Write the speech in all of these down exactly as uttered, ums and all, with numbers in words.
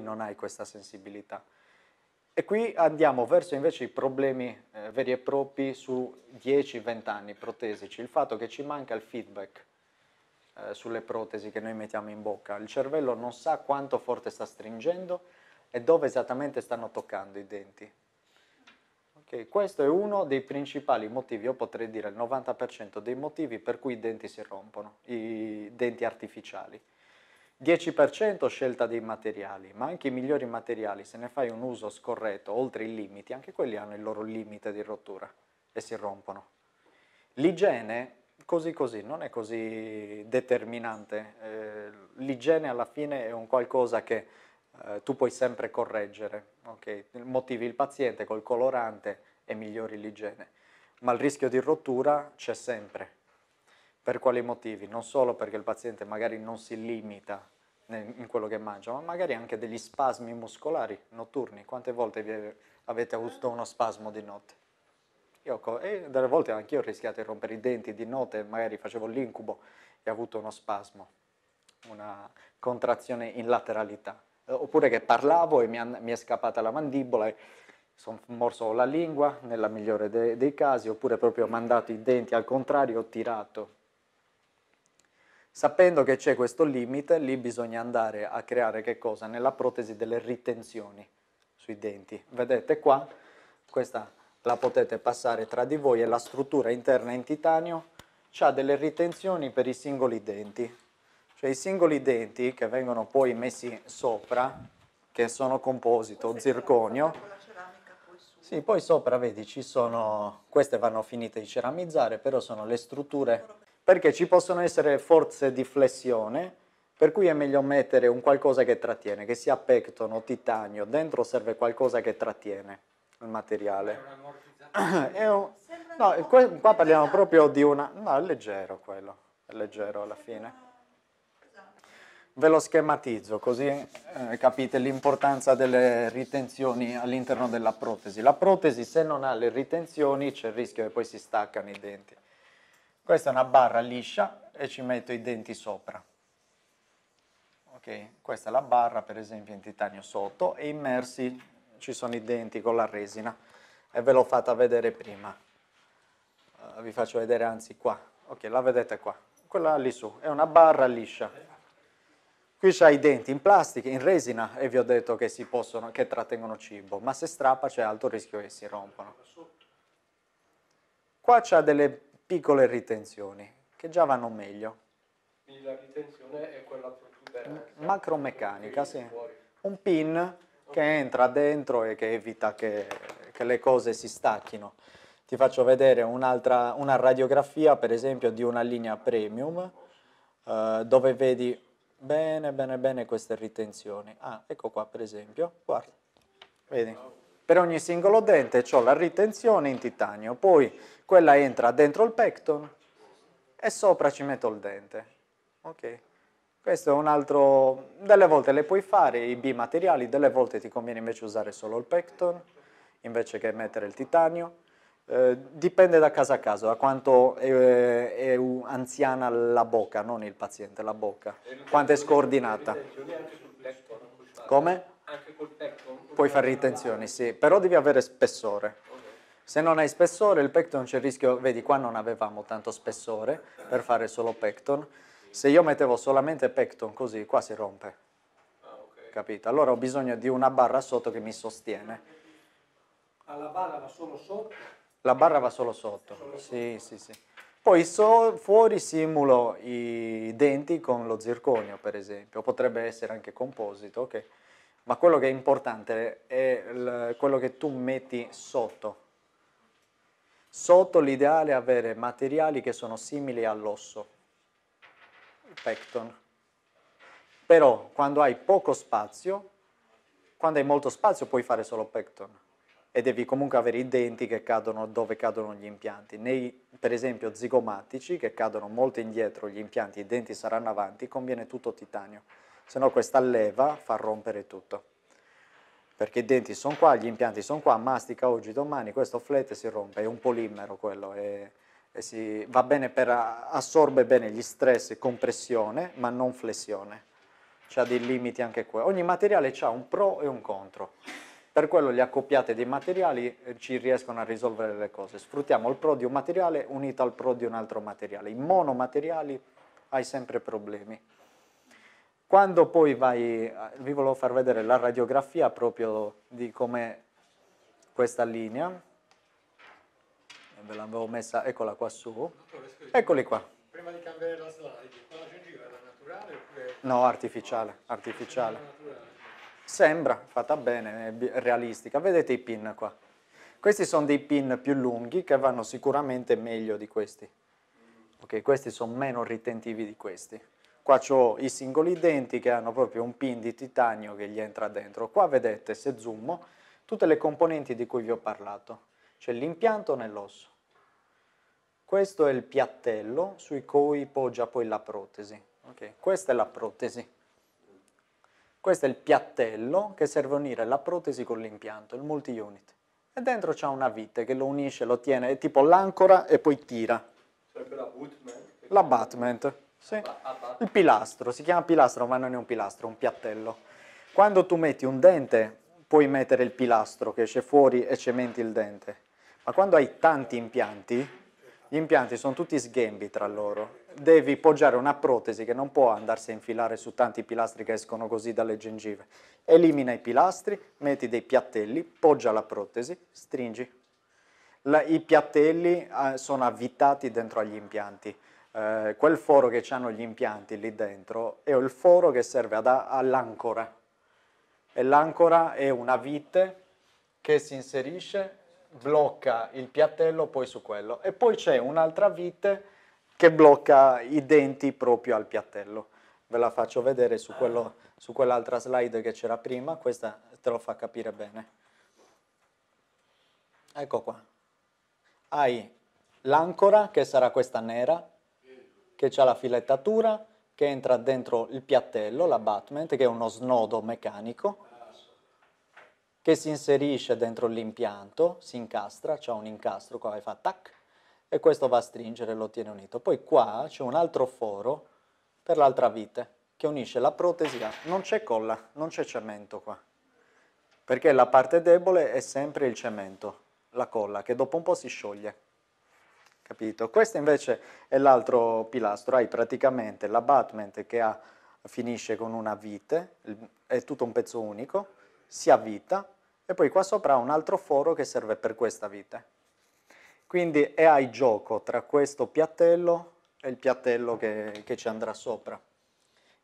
non hai questa sensibilità. E qui andiamo verso invece i problemi eh, veri e propri su dieci venti anni protesici, il fatto che ci manca il feedback eh, sulle protesi che noi mettiamo in bocca. Il cervello non sa quanto forte sta stringendo e dove esattamente stanno toccando i denti. Okay, questo è uno dei principali motivi, io potrei dire il novanta per cento dei motivi per cui i denti si rompono, i denti artificiali. dieci per cento scelta dei materiali, ma anche i migliori materiali, se ne fai un uso scorretto, oltre i limiti, anche quelli hanno il loro limite di rottura e si rompono. L'igiene, così così, non è così determinante. Eh, l'igiene alla fine è un qualcosa che eh, tu puoi sempre correggere, okay? Motivi il paziente col colorante e migliori l'igiene, ma il rischio di rottura c'è sempre. Per quali motivi? Non solo perché il paziente magari non si limita in quello che mangia, ma magari anche degli spasmi muscolari notturni. Quante volte vi avete avuto uno spasmo di notte? Io, e delle volte anch'io ho rischiato di rompere i denti di notte, magari facevo l'incubo e ho avuto uno spasmo, una contrazione in lateralità. Oppure che parlavo e mi, mi è scappata la mandibola e sono morso la lingua, nella migliore de, dei casi, oppure proprio ho mandato i denti al contrario, ho tirato. Sapendo che c'è questo limite, lì bisogna andare a creare che cosa? Nella protesi delle ritenzioni sui denti. Vedete qua, questa la potete passare tra di voi, è la struttura interna in titanio, c'ha delle ritenzioni per i singoli denti. Cioè i singoli denti che vengono poi messi sopra, che sono composito, zirconio. Sì, poi sopra, vedi, ci sono, queste vanno finite di ceramizzare, però sono le strutture... Perché ci possono essere forze di flessione, per cui è meglio mettere un qualcosa che trattiene, che sia pecton o titanio, dentro serve qualcosa che trattiene il materiale. È un ammortizzatore. No, qua, qua parliamo proprio di una... No, è leggero quello, è leggero alla fine. Ve lo schematizzo, così eh, capite l'importanza delle ritenzioni all'interno della protesi. La protesi, se non ha le ritenzioni, c'è il rischio che poi si staccano i denti. Questa è una barra liscia e ci metto i denti sopra. Okay. Questa è la barra, per esempio, in titanio sotto e immersi ci sono i denti con la resina. E ve l'ho fatta vedere prima. Uh, vi faccio vedere anzi qua. Ok, la vedete qua. Quella lì su, è una barra liscia. Qui c'ha i denti in plastica, in resina e vi ho detto che, si possono, che trattengono cibo. Ma se strappa c'è alto rischio che si rompano. Qua c'ha delle... piccole ritenzioni che già vanno meglio. Quindi la ritenzione è quella protuberante. Macromeccanica, sì. Un pin che entra dentro e che evita che, che le cose si stacchino. Ti faccio vedere un'altra una radiografia, per esempio, di una linea premium, eh, dove vedi bene, bene, bene queste ritenzioni. Ah, ecco qua, per esempio. Guarda, vedi? Per ogni singolo dente ho la ritenzione in titanio, poi quella entra dentro il pecton e sopra ci metto il dente. Okay. Questo è un altro... Delle volte le puoi fare, i bimateriali, delle volte ti conviene invece usare solo il pecton invece che mettere il titanio. Eh, dipende da caso a caso, da quanto è, è anziana la bocca, non il paziente, la bocca, quanto è scordinata. Come? Anche col pecton? Puoi fare ritenzioni, sì, però devi avere spessore. Se non hai spessore, il pecton c'è il rischio, vedi qua non avevamo tanto spessore per fare solo pecton. Se io mettevo solamente pecton così, qua si rompe, capito? Allora ho bisogno di una barra sotto che mi sostiene. La barra va solo sotto? La barra va solo sotto, sì, sì, sì. Poi so, fuori simulo i denti con lo zirconio, per esempio, potrebbe essere anche composito, ok? Ma quello che è importante è il, quello che tu metti sotto. Sotto l'ideale è avere materiali che sono simili all'osso, il pecton. Però quando hai poco spazio, quando hai molto spazio puoi fare solo pecton e devi comunque avere i denti che cadono dove cadono gli impianti. Nei, per esempio, zigomatici che cadono molto indietro gli impianti, i denti saranno avanti, conviene tutto titanio. Se no questa leva fa rompere tutto, perché i denti sono qua, gli impianti sono qua, mastica oggi, domani, questo flete si rompe, è un polimero quello, è, è si, va bene per, assorbe bene gli stress, compressione, ma non flessione. c'ha dei limiti anche qua. Ogni materiale ha un pro e un contro, per quello le accoppiate dei materiali ci riescono a risolvere le cose. Sfruttiamo il pro di un materiale unito al pro di un altro materiale. I monomateriali hai sempre problemi. Quando poi vai, vi volevo far vedere la radiografia proprio di come questa linea, ve l'avevo messa, eccola qua su, eccoli qua. Prima di cambiare la slide, la gengiva era naturale oppure? No, artificiale, artificiale. Sembra fatta bene, è realistica. Vedete i pin qua? Questi sono dei pin più lunghi che vanno sicuramente meglio di questi. Ok, questi sono meno ritentivi di questi. Qua ho i singoli denti che hanno proprio un pin di titanio che gli entra dentro. Qua vedete, se zoomo, tutte le componenti di cui vi ho parlato. C'è l'impianto nell'osso. Questo è il piattello su cui poggia poi la protesi. Okay. Questa è la protesi. Questo è il piattello che serve a unire la protesi con l'impianto, il multiunit. E dentro c'è una vite che lo unisce, lo tiene, è tipo l'ancora e poi tira. Sarebbe l'abutment? L'abutment, sì. Il pilastro, si chiama pilastro ma non è un pilastro, è un piattello. Quando tu metti un dente puoi mettere il pilastro che esce fuori e cementi il dente. Ma quando hai tanti impianti... Gli impianti sono tutti sghembi tra loro, devi poggiare una protesi che non può andarsi a infilare su tanti pilastri che escono così dalle gengive. Elimina i pilastri, metti dei piattelli, poggia la protesi, stringi. La, I piattelli eh, sono avvitati dentro agli impianti, eh, quel foro che hanno gli impianti lì dentro è il foro che serve all'ancora. E l'ancora è una vite che si inserisce, blocca il piattello poi su quello, e poi c'è un'altra vite che blocca i denti proprio al piattello. Ve la faccio vedere su, quello, su quell'altra slide che c'era prima, questa te lo fa capire bene. Ecco qua, hai l'ancora che sarà questa nera, che ha la filettatura, che entra dentro il piattello, l'abutment, che è uno snodo meccanico, che si inserisce dentro l'impianto, si incastra, c'è un incastro qua che fa tac, e questo va a stringere e lo tiene unito. Poi qua c'è un altro foro per l'altra vite, che unisce la protesi a... Non c'è colla, non c'è cemento qua, perché la parte debole è sempre il cemento, la colla, che dopo un po' si scioglie. Capito? Questo invece è l'altro pilastro, hai praticamente l'abutment che ha, finisce con una vite, è tutto un pezzo unico, si avvita, e poi qua sopra un altro foro che serve per questa vite. Quindi è hai gioco tra questo piattello e il piattello che, che ci andrà sopra,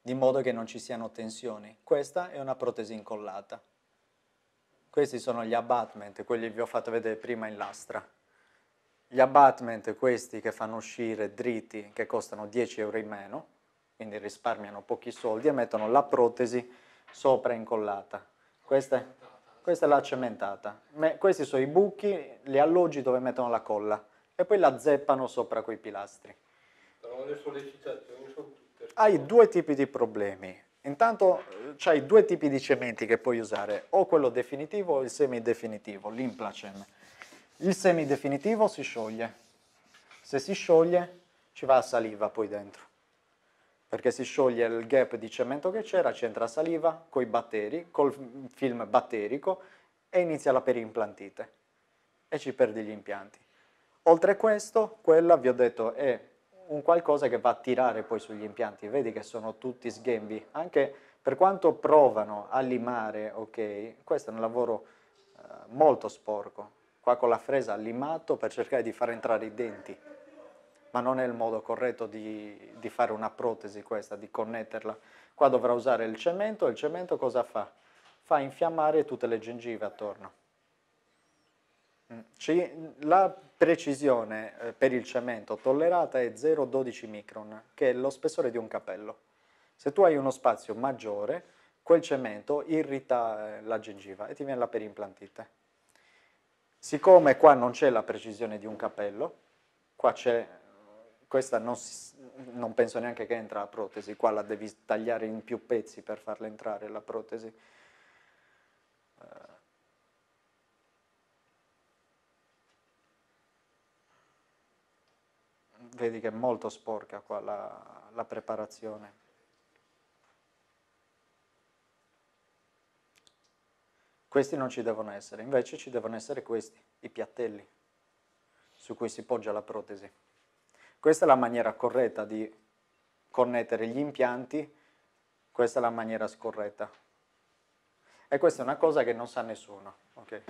di modo che non ci siano tensioni. Questa è una protesi incollata. Questi sono gli abutment, quelli vi ho fatto vedere prima in lastra. Gli abutment, questi che fanno uscire dritti, che costano dieci euro in meno, quindi risparmiano pochi soldi, e mettono la protesi sopra incollata. Questa, questa è la cementata. Me, questi sono i buchi, gli alloggi dove mettono la colla e poi la zeppano sopra quei pilastri. Hai due tipi di problemi. Intanto c'hai due tipi di cementi che puoi usare, o quello definitivo o il semidefinitivo, l'implacem. Il semidefinitivo si scioglie. Se si scioglie ci va saliva poi dentro, perché si scioglie il gap di cemento che c'era, c'entra saliva coi batteri, col film batterico, e inizia la perimplantite e ci perdi gli impianti. Oltre a questo, quella vi ho detto è un qualcosa che va a tirare poi sugli impianti, vedi che sono tutti sghembi, anche per quanto provano a limare, ok, questo è un lavoro eh, molto sporco, qua con la fresa ha limato per cercare di far entrare i denti. Ma non è il modo corretto di, di fare una protesi questa, di connetterla. Qua dovrà usare il cemento, e il cemento cosa fa? Fa infiammare tutte le gengive attorno. La precisione per il cemento tollerata è zero virgola dodici micron, che è lo spessore di un capello. Se tu hai uno spazio maggiore, quel cemento irrita la gengiva e ti viene la perimplantite. Siccome qua non c'è la precisione di un capello, qua c'è... Questa non, si, non penso neanche che entra la protesi, qua la devi tagliare in più pezzi per farla entrare la protesi. Vedi che è molto sporca qua la, la preparazione. Questi non ci devono essere, invece ci devono essere questi, i piattelli su cui si poggia la protesi. Questa è la maniera corretta di connettere gli impianti, questa è la maniera scorretta. E questa è una cosa che non sa nessuno. Okay?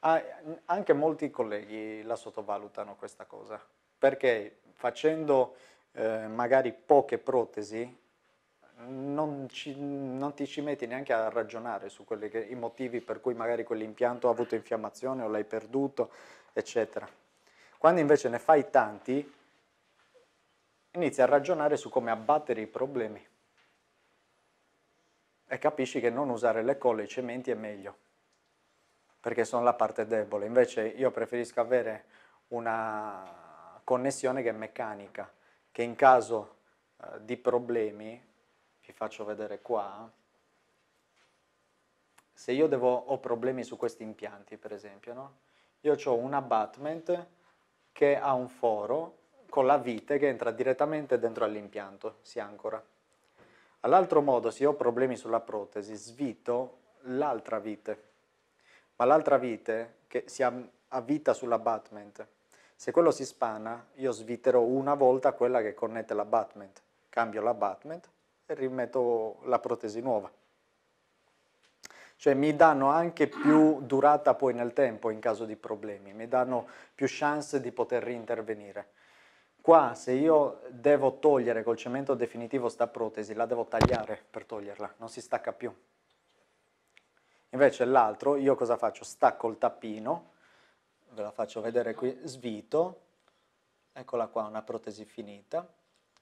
Ah, anche molti colleghi la sottovalutano questa cosa, perché facendo eh, magari poche protesi non, ci, non ti ci metti neanche a ragionare su quelli che, i motivi per cui magari quell'impianto ha avuto infiammazione o l'hai perduto, eccetera. Quando invece ne fai tanti, inizi a ragionare su come abbattere i problemi e capisci che non usare le colle e i cementi è meglio, perché sono la parte debole. Invece io preferisco avere una connessione che è meccanica, che in caso eh, di problemi, vi faccio vedere qua, se io devo, ho problemi su questi impianti per esempio, no? Io ho un abutment che ha un foro con la vite che entra direttamente dentro all'impianto, si ancora. All'altro modo, se ho problemi sulla protesi, svito l'altra vite, ma l'altra vite che si avvita sull'abutment, se quello si spana, io sviterò una volta quella che connette l'abutment, cambio l'abutment e rimetto la protesi nuova. Cioè mi danno anche più durata poi nel tempo in caso di problemi, mi danno più chance di poter reintervenire. Qua se io devo togliere col cemento definitivo sta protesi, la devo tagliare per toglierla, non si stacca più. Invece l'altro, io cosa faccio? Stacco il tappino, ve la faccio vedere qui, svito, eccola qua una protesi finita,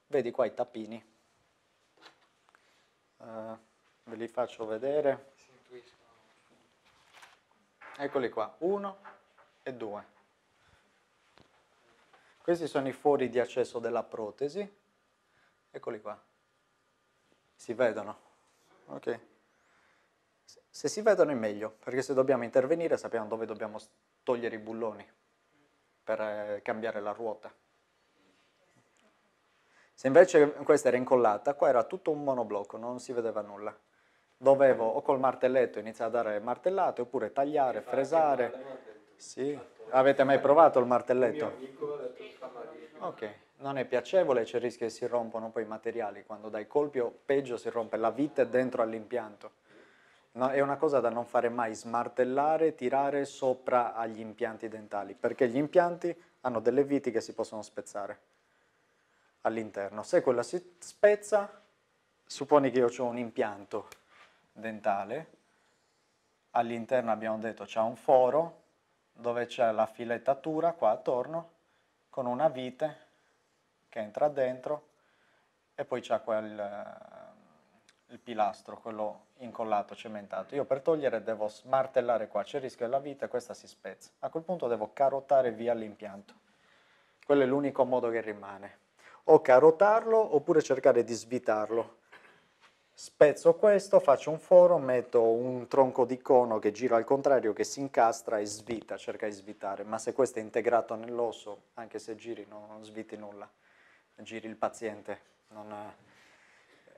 vedi qua i tappini, uh, ve li faccio vedere, eccoli qua, uno e due. Questi sono i fori di accesso della protesi, eccoli qua, si vedono, ok? Se si vedono è meglio, perché se dobbiamo intervenire sappiamo dove dobbiamo togliere i bulloni per eh, cambiare la ruota. Se invece questa era incollata, qua era tutto un monoblocco, non si vedeva nulla. Dovevo o col martelletto iniziare a dare martellate, oppure tagliare, fresare. Sì, avete mai provato il martelletto? Ok, non è piacevole, c'è il rischio che si rompano poi i materiali quando dai colpi, o peggio si rompe la vite dentro all'impianto. No, è una cosa da non fare mai, smartellare, tirare sopra agli impianti dentali, perché gli impianti hanno delle viti che si possono spezzare all'interno. Se quella si spezza, supponi che io ho un impianto dentale, all'interno abbiamo detto c'è un foro, dove c'è la filettatura qua attorno con una vite che entra dentro e poi c'è quel il pilastro, quello incollato, cementato. Io per togliere devo smartellare qua, c'è il rischio della vite e questa si spezza. A quel punto devo carotare via l'impianto. Quello è l'unico modo che rimane. O carotarlo oppure cercare di svitarlo. Spezzo questo, faccio un foro, metto un tronco di cono che gira al contrario, che si incastra e svita, cerca di svitare, ma se questo è integrato nell'osso, anche se giri no, non sviti nulla, giri il paziente. Non è...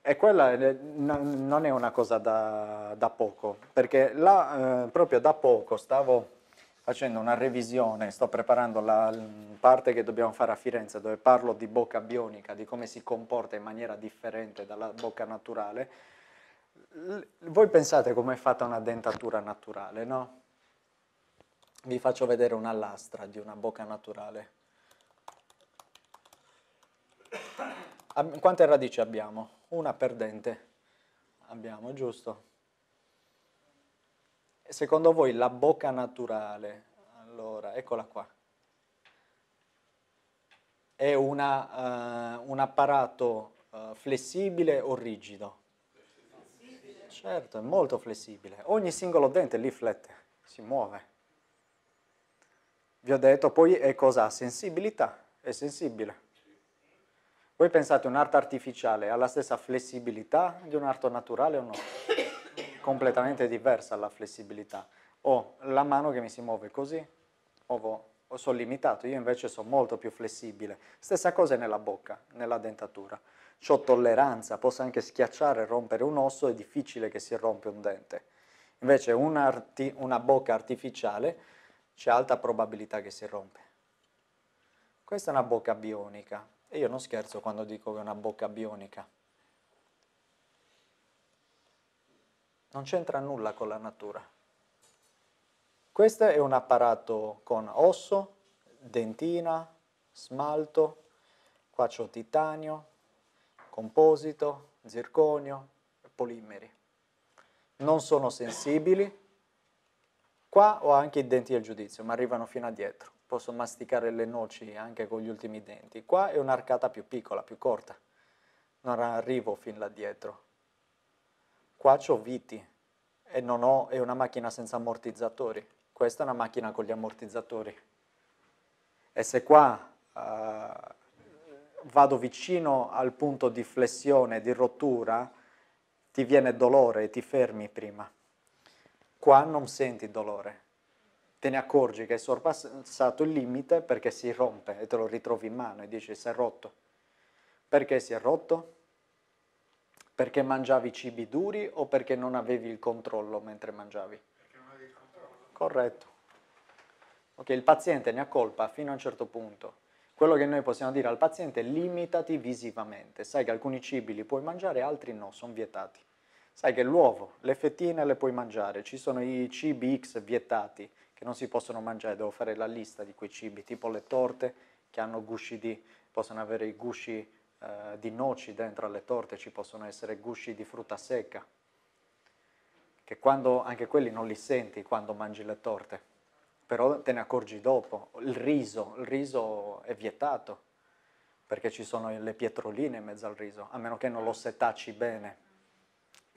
E quella non è una cosa da, da poco, perché là, eh, proprio da poco stavo facendo una revisione, sto preparando la parte che dobbiamo fare a Firenze dove parlo di bocca bionica, di come si comporta in maniera differente dalla bocca naturale. Voi pensate com'è fatta una dentatura naturale, no? Vi faccio vedere una lastra di una bocca naturale. Quante radici abbiamo? Una per dente abbiamo, giusto? Secondo voi la bocca naturale, allora, eccola qua, è una, uh, un apparato uh, flessibile o rigido? Flessibile. Certo, è molto flessibile. Ogni singolo dente lì flette, si muove. Vi ho detto, poi è cosa ha? Sensibilità, è sensibile. Voi pensate un'arto artificiale ha la stessa flessibilità di un'arto naturale o no? Completamente diversa la flessibilità. Ho la mano che mi si muove così, o sono limitato, io invece sono molto più flessibile. Stessa cosa è nella bocca, nella dentatura. C'ho tolleranza, posso anche schiacciare e rompere un osso, è difficile che si rompe un dente. Invece una, una bocca artificiale c'è alta probabilità che si rompe. Questa è una bocca bionica, e io non scherzo quando dico che è una bocca bionica. Non c'entra nulla con la natura. Questo è un apparato con osso, dentina, smalto, qua c'ho titanio, composito, zirconio, polimeri. Non sono sensibili. Qua ho anche i denti del giudizio, ma arrivano fino a dietro. Posso masticare le noci anche con gli ultimi denti. Qua è un'arcata più piccola, più corta. Non arrivo fin là dietro. Qua c'ho viti e non ho, è una macchina senza ammortizzatori. Questa è una macchina con gli ammortizzatori. E se qua eh, vado vicino al punto di flessione, di rottura, ti viene dolore e ti fermi prima. Qua non senti dolore. Te ne accorgi che hai sorpassato il limite perché si rompe e te lo ritrovi in mano e dici si è rotto. Perché si è rotto? Perché mangiavi cibi duri o perché non avevi il controllo mentre mangiavi? Perché non avevi il controllo. Corretto. Ok, il paziente ne ha colpa fino a un certo punto. Quello che noi possiamo dire al paziente è limitati visivamente. Sai che alcuni cibi li puoi mangiare, altri no, sono vietati. Sai che l'uovo, le fettine le puoi mangiare, ci sono i cibi X vietati che non si possono mangiare, devo fare la lista di quei cibi, tipo le torte che hanno gusci di, possono avere i gusci eh, di noci dentro alle torte, ci possono essere gusci di frutta secca, che quando, anche quelli non li senti quando mangi le torte, però te ne accorgi dopo. Il riso, il riso è vietato, perché ci sono le pietroline in mezzo al riso, a meno che non lo setacci bene.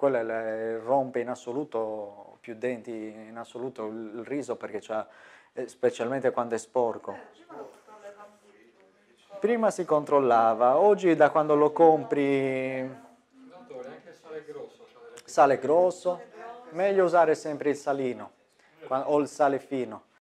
Quella rompe in assoluto, più denti in assoluto, il riso perché c'ha, specialmente quando è sporco. Prima si controllava, oggi da quando lo compri sale grosso, meglio usare sempre il salino o il sale fino.